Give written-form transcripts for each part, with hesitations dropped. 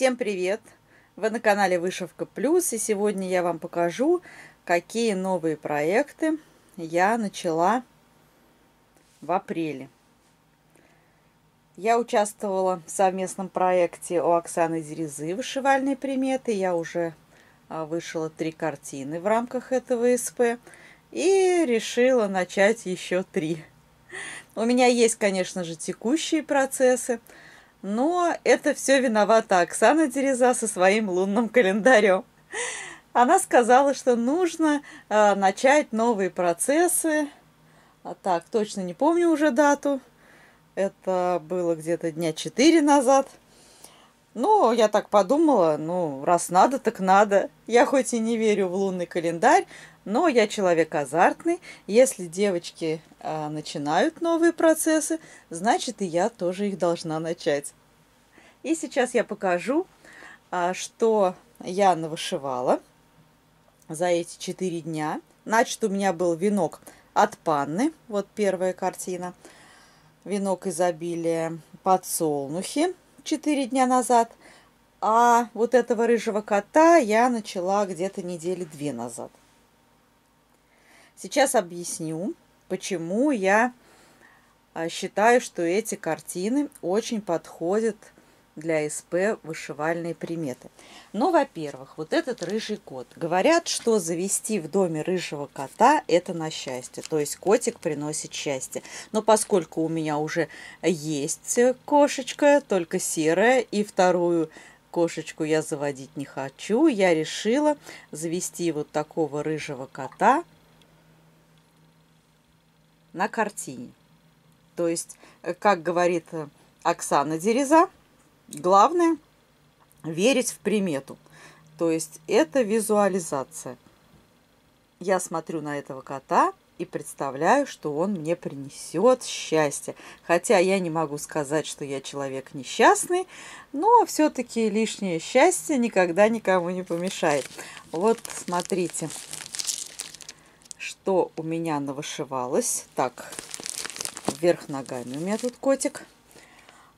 Всем привет! Вы на канале Вышивка Плюс, и сегодня я вам покажу, какие новые проекты я начала в апреле. Я участвовала в совместном проекте у Оксаны Дерезы «Вышивальные приметы». Я уже вышила 3 картины в рамках этого СП и решила начать еще 3. У меня есть, конечно же, текущие процессы, но это все виновата Оксана Дереза со своим лунным календарем. Она сказала, что нужно начать новые процессы. Так, точно не помню уже дату. Это было где-то дня 4 назад. Ну, я так подумала, ну, раз надо, так надо. Я хоть и не верю в лунный календарь, но я человек азартный. Если девочки начинают новые процессы, значит, и я тоже их должна начать. И сейчас я покажу, что я навышивала за эти 4 дня. Значит, у меня был венок от Панны. Вот первая картина. Венок изобилия подсолнухи. 4 дня назад, а вот этого рыжего кота я начала где-то недели 2 назад. Сейчас объясню, почему я считаю, что эти картины очень подходят для СП «Вышивальные приметы». Но, во-первых, вот этот рыжий кот. Говорят, что завести в доме рыжего кота – это на счастье. То есть котик приносит счастье. Но поскольку у меня уже есть кошечка, только серая, и вторую кошечку я заводить не хочу, я решила завести вот такого рыжего кота на картине. То есть, как говорит Оксана Дереза, главное – верить в примету. То есть это визуализация. Я смотрю на этого кота и представляю, что он мне принесет счастье. Хотя я не могу сказать, что я человек несчастный, но все-таки лишнее счастье никогда никому не помешает. Вот смотрите, что у меня навышивалось. Так, вверх ногами у меня тут котик.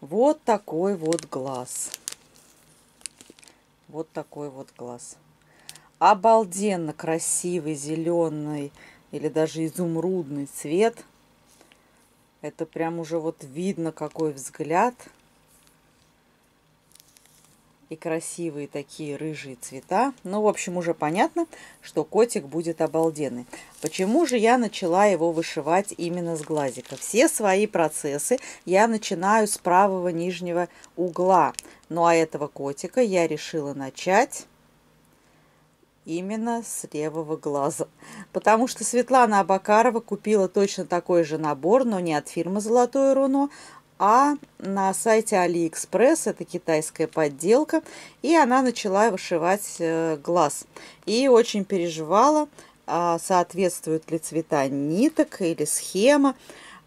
Вот такой вот глаз. Вот такой вот глаз. Обалденно красивый зеленый или даже изумрудный цвет. Это прям уже вот видно, какой взгляд. И красивые такие рыжие цвета. Ну, в общем, уже понятно, что котик будет обалденный. Почему же я начала его вышивать именно с глазика? Все свои процессы я начинаю с правого нижнего угла. Ну, а этого котика я решила начать именно с левого глаза. Потому что Светлана Абакарова купила точно такой же набор, но не от фирмы «Золотое руно», а на сайте AliExpress, это китайская подделка, и она начала вышивать глаз. И очень переживала, соответствуют ли цвета ниток или схема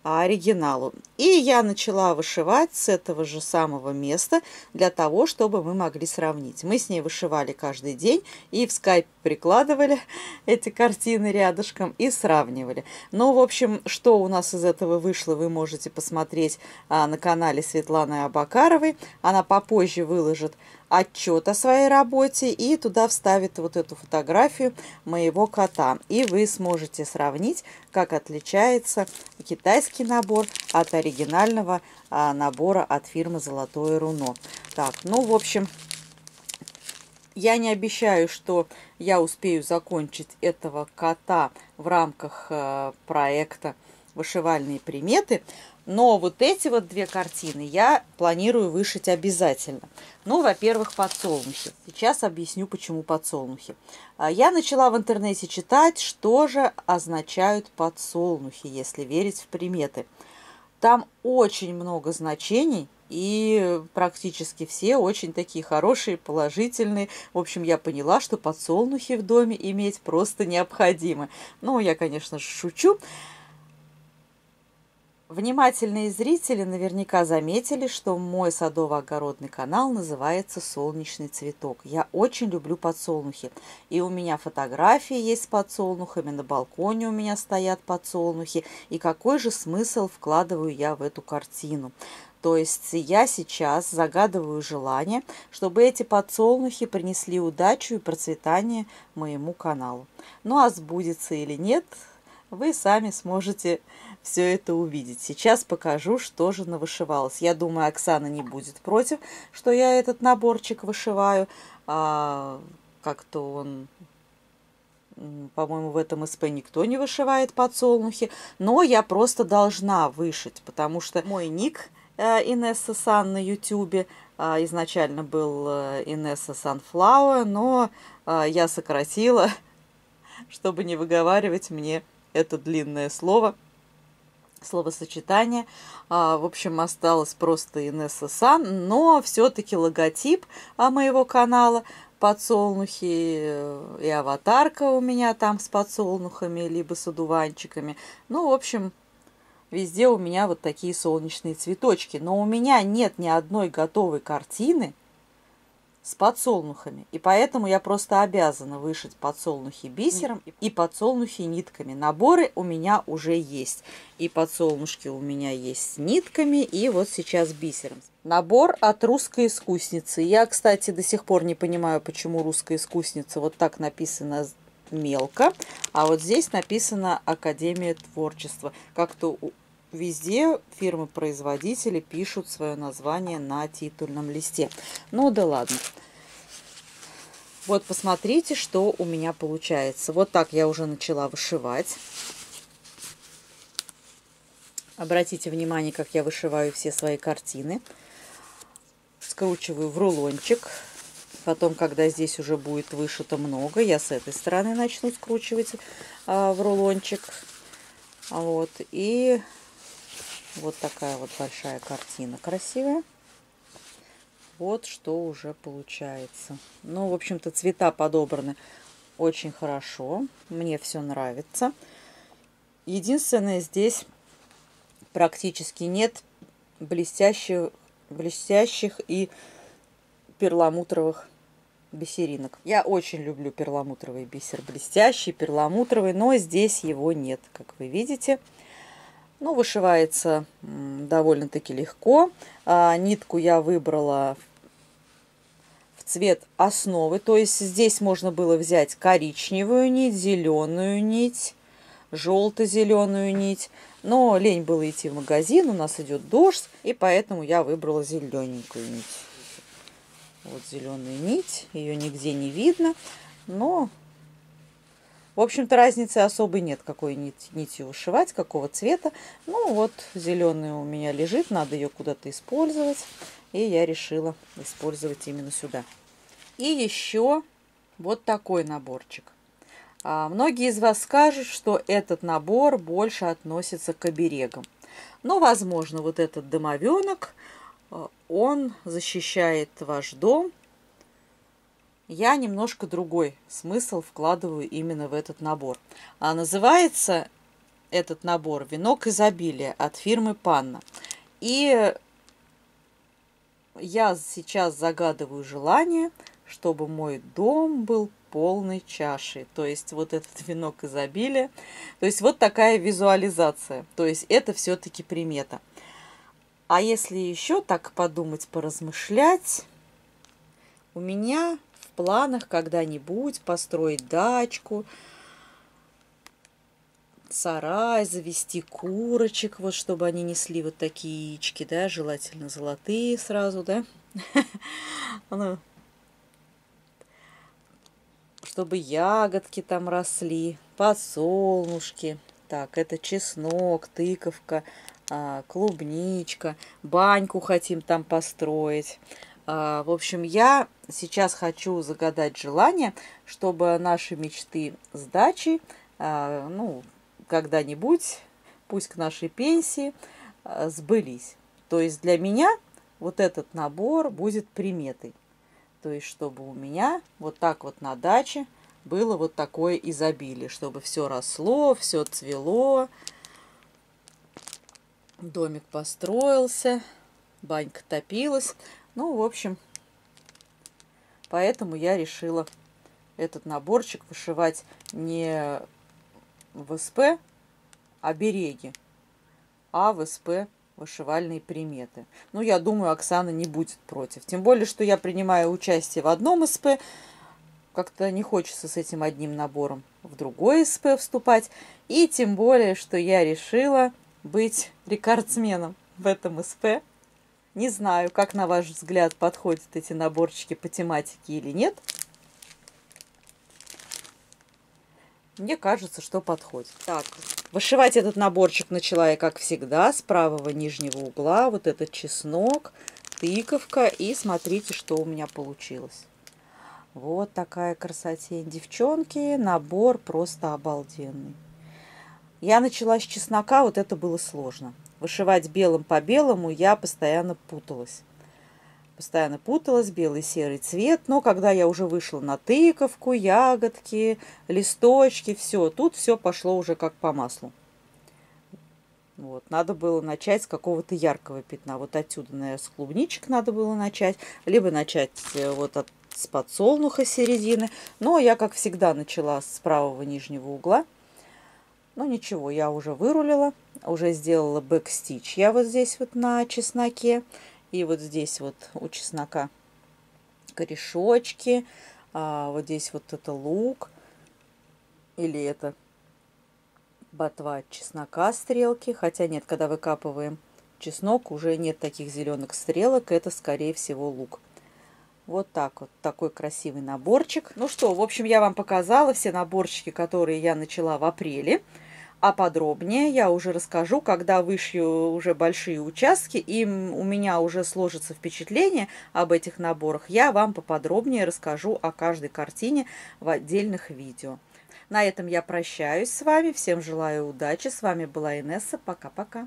оригиналу. И я начала вышивать с этого же самого места, для того, чтобы мы могли сравнить. Мы с ней вышивали каждый день, и в скайпе прикладывали эти картины рядышком и сравнивали. Ну, в общем, что у нас из этого вышло, вы можете посмотреть на канале Светланы Абакаровой. Она попозже выложит отчет о своей работе и туда вставит вот эту фотографию моего кота. И вы сможете сравнить, как отличается китайский набор от оригинального набора от фирмы «Золотое руно». Так, ну, в общем, я не обещаю, что я успею закончить этого кота в рамках проекта «Вышивальные приметы», но вот эти вот 2 картины я планирую вышить обязательно. Ну, во-первых, подсолнухи. Сейчас объясню, почему подсолнухи. Я начала в интернете читать, что же означают подсолнухи, если верить в приметы. Там очень много значений, и практически все очень такие хорошие, положительные. В общем, я поняла, что подсолнухи в доме иметь просто необходимо. Ну, я, конечно же, шучу. Внимательные зрители наверняка заметили, что мой садово-огородный канал называется «Солнечный цветок». Я очень люблю подсолнухи. И у меня фотографии есть с подсолнухами, на балконе у меня стоят подсолнухи. И какой же смысл вкладываю я в эту картину? То есть я сейчас загадываю желание, чтобы эти подсолнухи принесли удачу и процветание моему каналу. Ну а сбудется или нет, вы сами сможете все это увидеть. Сейчас покажу, что же навышивалось. Я думаю, Оксана не будет против, что я этот наборчик вышиваю. Как-то он... По-моему, в этом СП никто не вышивает подсолнухи, но я просто должна вышить, потому что мой ник Инесса Сан на ютюбе изначально был Инесса Санфлауэр, но я сократила, чтобы не выговаривать мне это длинное слово, словосочетание. В общем, осталось просто Инесса Сан, но все-таки логотип моего канала подсолнухи и аватарка у меня там с подсолнухами, либо с одуванчиками. Ну, в общем, везде у меня вот такие солнечные цветочки. Но у меня нет ни одной готовой картины с подсолнухами. И поэтому я просто обязана вышить подсолнухи бисером и подсолнухи нитками. Наборы у меня уже есть. И подсолнушки у меня есть с нитками, и вот сейчас бисером. Набор от «Русской искусницы». Я, кстати, до сих пор не понимаю, почему «Русская искусница» вот так написано мелко, а вот здесь написано «Академия творчества». Как-то везде фирмы-производители пишут свое название на титульном листе. Ну да ладно. Вот посмотрите, что у меня получается. Вот так я уже начала вышивать. Обратите внимание, как я вышиваю все свои картины. Скручиваю в рулончик. Потом, когда здесь уже будет вышито много, я с этой стороны начну скручивать в рулончик. Вот. И вот такая вот большая картина красивая. Вот что уже получается. Ну, в общем-то, цвета подобраны очень хорошо. Мне все нравится. Единственное, здесь практически нет блестящих и перламутровых бисеринок. Я очень люблю перламутровый бисер, блестящий, перламутровый, но здесь его нет, как вы видите. Ну, вышивается довольно-таки легко. Нитку я выбрала в цвет основы, то есть здесь можно было взять коричневую нить, зеленую нить, желто-зеленую нить, но лень было идти в магазин, у нас идет дождь, и поэтому я выбрала зелененькую нить. Вот зеленая нить, ее нигде не видно, но, в общем-то, разницы особой нет, какой нитью вышивать, какого цвета. Ну, вот зеленая у меня лежит, надо ее куда-то использовать, и я решила использовать именно сюда. И еще вот такой наборчик. Многие из вас скажут, что этот набор больше относится к оберегам. Но, возможно, вот этот домовенок, он защищает ваш дом. Я немножко другой смысл вкладываю именно в этот набор. А называется этот набор «Венок изобилия» от фирмы «Панна». И я сейчас загадываю желание, чтобы мой дом был полной чашей. То есть вот этот венок изобилия. То есть вот такая визуализация. То есть это все-таки примета. А если еще так подумать, поразмышлять, у меня в планах когда-нибудь построить дачку, сарай, завести курочек, вот чтобы они несли вот такие яички, да, желательно золотые сразу, да, чтобы ягодки там росли, подсолнушки. Так, это чеснок, тыковка, клубничка. Баньку хотим там построить. В общем, я сейчас хочу загадать желание, чтобы наши мечты с дачей, ну, когда-нибудь, пусть к нашей пенсии, сбылись. То есть для меня вот этот набор будет приметой. То есть, чтобы у меня вот так вот на даче было вот такое изобилие, чтобы все росло, все цвело, домик построился, банька топилась. Ну, в общем, поэтому я решила этот наборчик вышивать не в СП обереги, а в СП Вышивальные приметы. Ну, я думаю, Оксана не будет против. Тем более, что я принимаю участие в одном СП. Как-то не хочется с этим одним набором в другой СП вступать. И тем более, что я решила быть рекордсменом в этом СП. Не знаю, как на ваш взгляд подходят эти наборчики по тематике или нет. Мне кажется, что подходит. Так, вышивать этот наборчик начала я, как всегда, с правого нижнего угла. Вот этот чеснок, тыковка. И смотрите, что у меня получилось. Вот такая красотень. Девчонки, набор просто обалденный. Я начала с чеснока, вот это было сложно. Вышивать белым по белому я постоянно путалась. Белый, серый цвет. Но когда я уже вышла на тыковку, ягодки, листочки, все, тут все пошло уже как по маслу. Вот, надо было начать с какого-то яркого пятна. Вот отсюда, наверное, с клубничек надо было начать. Либо начать вот от, с подсолнуха середины. Но я, как всегда, начала с правого нижнего угла. Но ничего, я уже вырулила. Уже сделала бэкстич. Я вот здесь вот на чесноке. И вот здесь вот у чеснока корешочки, а вот здесь вот это лук, или это ботва от чеснока стрелки. Хотя нет, когда выкапываем чеснок, уже нет таких зеленых стрелок, это скорее всего лук. Вот так вот, такой красивый наборчик. Ну что, в общем, я вам показала все наборчики, которые я начала в апреле. А подробнее я уже расскажу, когда вышью уже большие участки, и у меня уже сложится впечатление об этих наборах. Я вам поподробнее расскажу о каждой картине в отдельных видео. На этом я прощаюсь с вами. Всем желаю удачи. С вами была Инесса. Пока-пока.